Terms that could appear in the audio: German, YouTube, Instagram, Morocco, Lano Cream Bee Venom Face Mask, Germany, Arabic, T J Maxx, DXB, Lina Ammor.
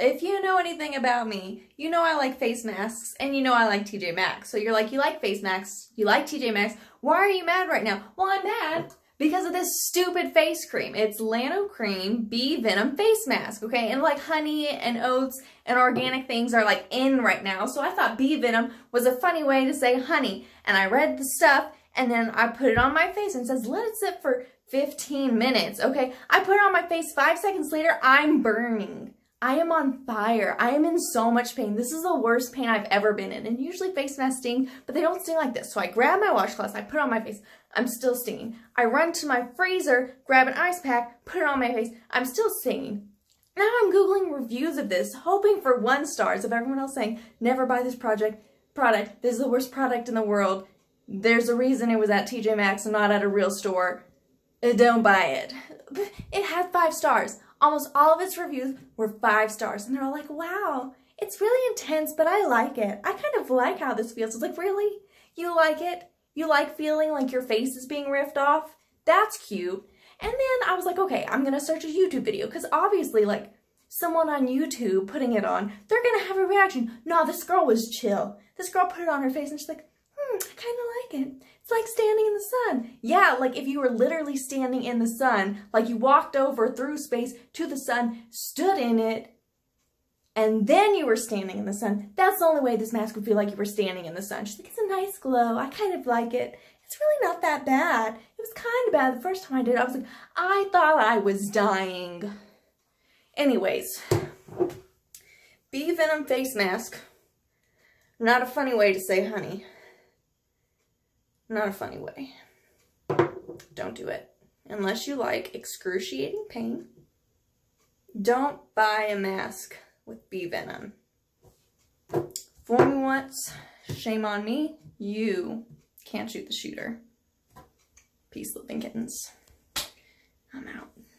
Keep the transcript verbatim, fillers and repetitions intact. If you know anything about me, you know I like face masks, and you know I like T J Maxx. So you're like, you like face masks, you like T J Maxx, why are you mad right now? Well, I'm mad because of this stupid face cream. It's Lano Cream Bee Venom Face Mask, okay? And like honey and oats and organic things are like in right now. So I thought bee venom was a funny way to say honey. And I read the stuff, and then I put it on my face and it says, let it sit for fifteen minutes, okay? I put it on my face, five seconds later, I'm burning. I am on fire. I am in so much pain. This is the worst pain I've ever been in. And usually face masks sting, but they don't sting like this. So I grab my washcloth, I put it on my face. I'm still stinging. I run to my freezer, grab an ice pack, put it on my face. I'm still stinging. Now I'm Googling reviews of this, hoping for one stars of everyone else saying, never buy this project product. This is the worst product in the world. There's a reason it was at T J Maxx and not at a real store. Don't buy it. It had five stars. Almost all of its reviews were five stars, and they're all like, wow, it's really intense, but I like it. I kind of like how this feels. It's like, really? You like it? You like feeling like your face is being ripped off? That's cute. And then I was like, okay, I'm gonna search a YouTube video, because obviously, like, someone on YouTube putting it on, they're gonna have a reaction. No, this girl was chill. This girl put it on her face, and she's like, hmm, I kind of like it. It's like standing in the sun. Yeah, like if you were literally standing in the sun, like you walked over through space to the sun, stood in it, and then you were standing in the sun. That's the only way this mask would feel like you were standing in the sun. She's like, it's a nice glow. I kind of like it. It's really not that bad. It was kind of bad the first time I did it. I was like, I thought I was dying. Anyways, bee venom face mask. Not a funny way to say honey. Not a funny way. Don't do it. Unless you like excruciating pain, don't buy a mask with bee venom. For me once, shame on me. You can't shoot the shooter. Peace, living kittens. I'm out.